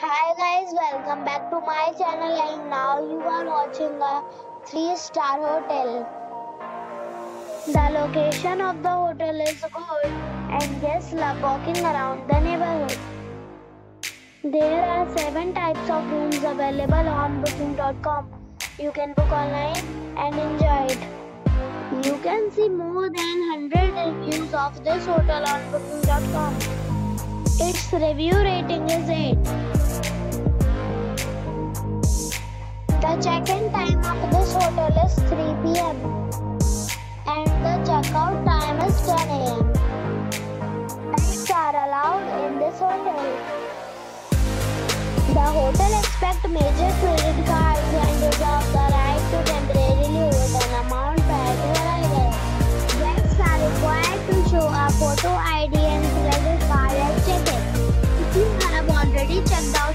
Hi guys, welcome back to my channel, and now you are watching a 3-star hotel. The location of the hotel is good and guests love walking around the neighborhood. There are 7 types of rooms available on booking.com. You can book online and enjoy it. You can see more than 100 reviews of this hotel on booking.com. Its review rating is 8. The check-in time of this hotel is 3 PM and the check-out time is 10 AM. Pets are allowed in this hotel. The hotel accepts major credit cards and reserves the right to temporarily hold an amount prior to arrival. Guests are required to show a photo ID and credit card at check-in. If you have already checked out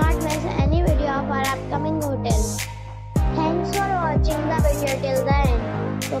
not miss any video of our upcoming hotel. Thanks for watching the video till the end. So